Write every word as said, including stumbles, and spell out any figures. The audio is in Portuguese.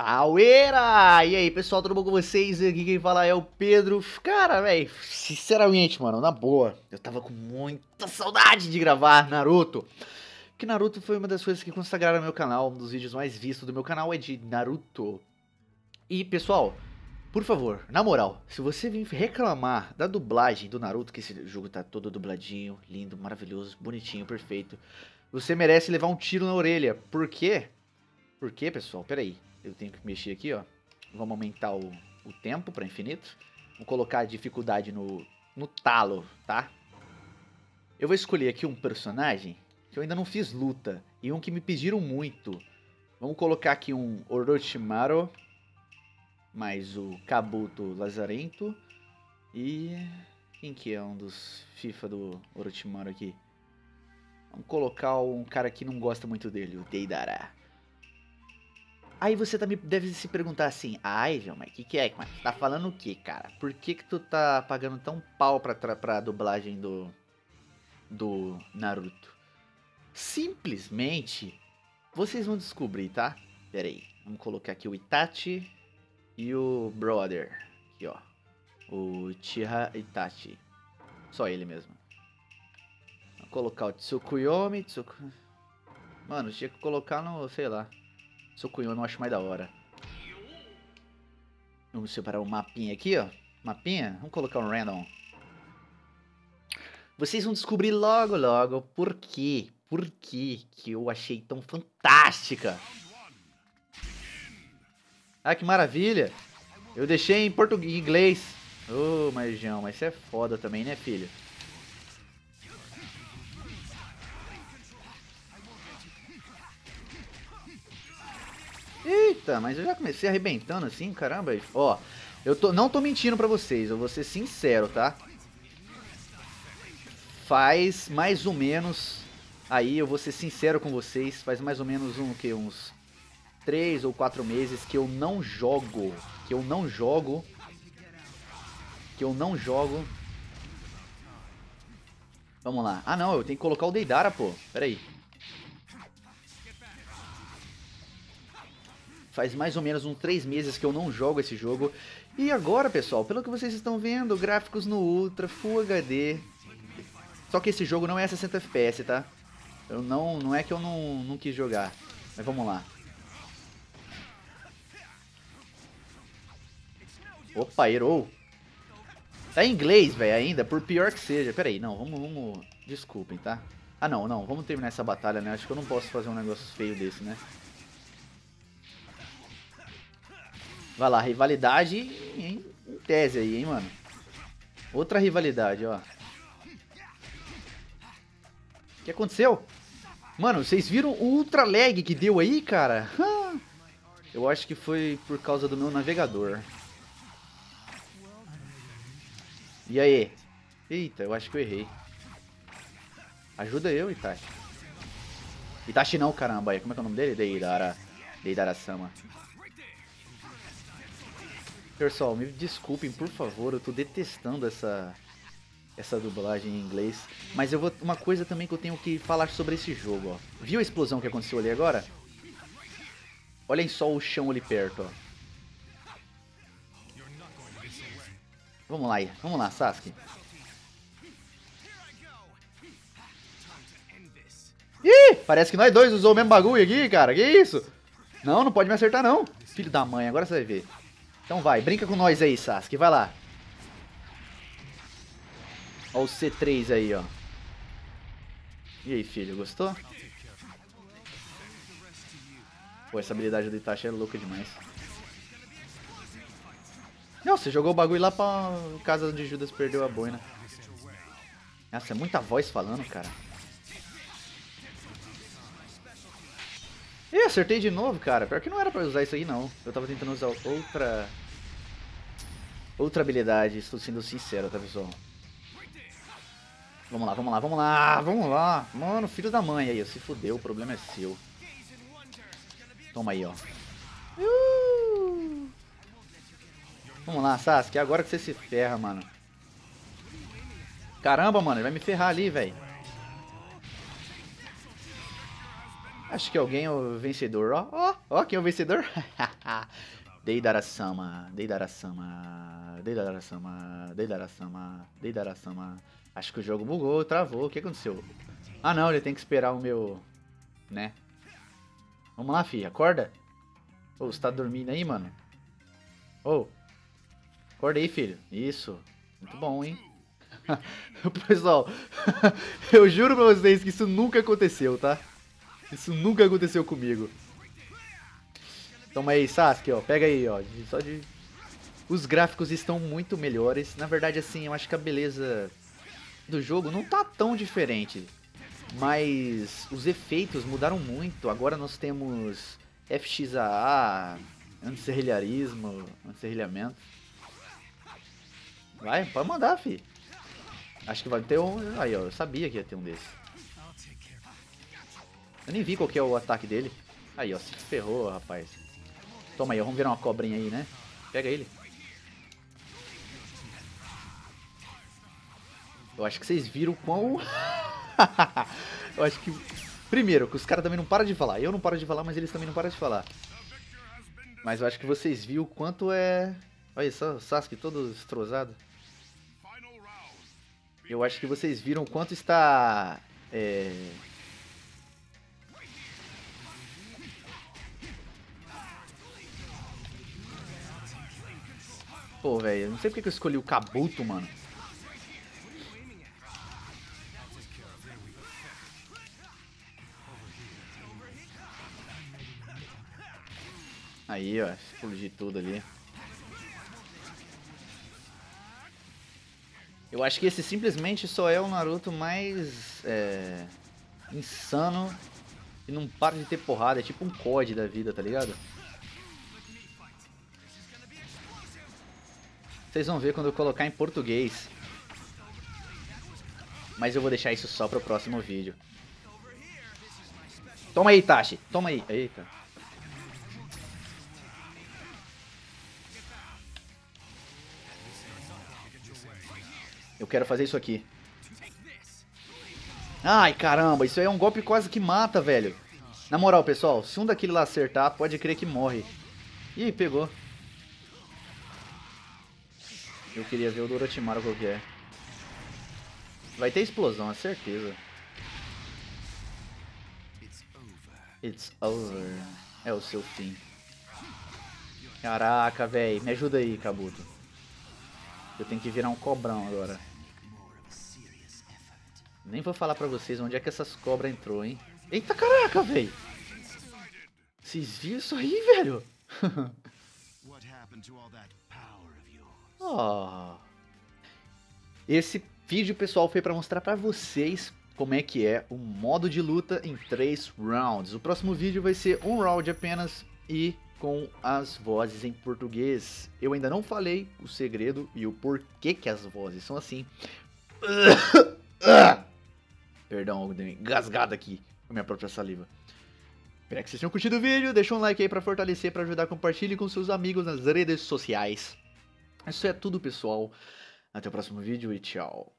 Aueira! E aí, pessoal, tudo bom com vocês? Aqui quem fala é o Pedro. Cara, velho, sinceramente, mano, na boa, eu tava com muita saudade de gravar Naruto. Porque Naruto foi uma das coisas que consagraram meu canal, um dos vídeos mais vistos do meu canal é de Naruto. E, pessoal, por favor, na moral, se você vir reclamar da dublagem do Naruto, que esse jogo tá todo dubladinho, lindo, maravilhoso, bonitinho, perfeito, você merece levar um tiro na orelha. Por quê? Por quê, pessoal? Peraí. Eu tenho que mexer aqui, ó. Vamos aumentar o, o tempo para infinito. Vou colocar a dificuldade no, no talo, tá? Eu vou escolher aqui um personagem que eu ainda não fiz luta. E um que me pediram muito. Vamos colocar aqui um Orochimaru. Mais o Kabuto Lazarento. E... quem que é um dos FIFA do Orochimaru aqui? Vamos colocar um cara que não gosta muito dele, o Deidara. Aí você tá me, deve se perguntar assim, ai, João, mas o que, que é? Mas tá falando o que, cara? Por que que tu tá pagando tão pau pra, pra dublagem do, do Naruto? Simplesmente, vocês vão descobrir, tá? Pera aí, vamos colocar aqui o Itachi e o Brother. Aqui, ó. O Chiha Itachi. Só ele mesmo. Vamos colocar o Tsukuyomi. Tsuk... Mano, tinha que colocar no, sei lá. Tsukuyomi eu acho mais da hora. Vamos separar o mapinha aqui, ó. Mapinha? Vamos colocar um random. Vocês vão descobrir logo, logo, por quê. Por quê que eu achei tão fantástica. Ah, que maravilha. Eu deixei em português, em inglês. Ô, oh, mas João, mas isso é foda também, né, filho? Eita, mas eu já comecei arrebentando assim, caramba. Ó, eu tô, não tô mentindo pra vocês, eu vou ser sincero, tá? Faz mais ou menos, aí eu vou ser sincero com vocês, faz mais ou menos um, que, uns três ou quatro meses que eu não jogo, que eu não jogo, que eu não jogo. Vamos lá. Ah, não, eu tenho que colocar o Deidara, pô, peraí. Faz mais ou menos uns três meses que eu não jogo esse jogo. E agora, pessoal, pelo que vocês estão vendo, gráficos no Ultra, Full H D. Só que esse jogo não é sessenta F P S, tá? Eu não, não é que eu não, não quis jogar. Mas vamos lá. Opa, errou. Tá em inglês, velho, ainda, por pior que seja. Pera aí, não, vamos, vamos... Desculpem, tá? Ah, não, não, vamos terminar essa batalha, né? Acho que eu não posso fazer um negócio feio desse, né? Vai lá, rivalidade em tese aí, hein, mano. Outra rivalidade, ó. O que aconteceu? Mano, vocês viram o ultra lag que deu aí, cara? Eu acho que foi por causa do meu navegador. E aí? Eita, eu acho que eu errei. Ajuda eu, Itachi. Itachi não, caramba. Como é que é o nome dele? Deidara. Deidara-sama. Pessoal, me desculpem, por favor, eu tô detestando essa, essa dublagem em inglês. Mas eu vou, uma coisa também que eu tenho que falar sobre esse jogo, ó. Viu a explosão que aconteceu ali agora? Olhem só o chão ali perto, ó. Vamos lá, vamos lá, Sasuke. Ih, parece que nós dois usamos o mesmo bagulho aqui, cara. Que isso? Não, não pode me acertar, não. Filho da mãe, agora você vai ver. Então vai, brinca com nós aí, Sasuke, vai lá. Ó o C três aí, ó. E aí, filho, gostou? Pô, essa habilidade do Itachi é louca demais. Não, você jogou o bagulho lá pra casa de Judas perdeu a boina. Nossa, é muita voz falando, cara. Ih, acertei de novo, cara. Pior que não era pra usar isso aí, não. Eu tava tentando usar outra... Outra habilidade, estou sendo sincero, tá, pessoal? Vamos lá, vamos lá, vamos lá, vamos lá. Mano, filho da mãe aí, se fudeu, o problema é seu. Toma aí, ó. Uh! Vamos lá, Sasuke, agora que você se ferra, mano. Caramba, mano, ele vai me ferrar ali, velho. Acho que alguém é o vencedor. Ó, ó, ó, quem é o vencedor? Deidara-sama, Deidara-sama, Deidara-sama, Deidara-sama, Deidara-sama. Acho que o jogo bugou, travou. O que aconteceu? Ah, não, ele tem que esperar o meu... Né? Vamos lá, filha. Acorda. Ô, oh, você tá dormindo aí, mano? Ô. Oh. Acorda aí, filho. Isso. Muito bom, hein? Pessoal, eu juro pra vocês que isso nunca aconteceu, tá? Isso nunca aconteceu comigo. Toma aí, Sasuke, ó. Pega aí, ó. Só de... Os gráficos estão muito melhores. Na verdade, assim, eu acho que a beleza do jogo não tá tão diferente. Mas os efeitos mudaram muito. Agora nós temos F X A A, anti-serrilharismo, anti-serrilhamento. Vai, pode mandar, fi. Acho que vai ter um... Aí, ó, eu sabia que ia ter um desse. Eu nem vi qual que é o ataque dele. Aí, ó, se ferrou, rapaz. Toma aí, ó, vamos virar uma cobrinha aí, né? Pega ele. Eu acho que vocês viram quão... Eu acho que... Primeiro, que os caras também não param de falar. Eu não paro de falar, mas eles também não param de falar. Mas eu acho que vocês viram o quanto é... Olha só, o Sasuke todo estrosado. Eu acho que vocês viram o quanto está... É... Pô, velho, não sei porque que eu escolhi o Kabuto, mano. Aí, ó, explodi tudo ali. Eu acho que esse simplesmente só é o Naruto mais é, insano e não para de ter porrada. É tipo um C O D da vida, tá ligado? Vocês vão ver quando eu colocar em português. Mas eu vou deixar isso só pro próximo vídeo. Toma aí, Itachi. Toma aí. Eita. Eu quero fazer isso aqui. Ai, caramba. Isso aí é um golpe quase que mata, velho. Na moral, pessoal. Se um daquele lá acertar, pode crer que morre. Ih, pegou. Eu queria ver o do Orochimaru qual que é. Vai ter explosão, é certeza. It's over. É o seu fim. Caraca, velho. Me ajuda aí, Kabuto. Eu tenho que virar um cobrão agora. Nem vou falar pra vocês onde é que essas cobras entrou, hein. Eita, caraca, velho. Vocês viram isso aí, velho? Oh. Esse vídeo, pessoal, foi para mostrar para vocês como é que é o modo de luta em três rounds. O próximo vídeo vai ser um round apenas e com as vozes em português. Eu ainda não falei o segredo e o porquê que as vozes são assim. Perdão, eu dei uma engasgada aqui com a minha própria saliva. Espero que vocês tenham curtido o vídeo. Deixa um like aí para fortalecer, para ajudar. Compartilhe com seus amigos nas redes sociais. Isso é tudo, pessoal. Até o próximo vídeo e tchau.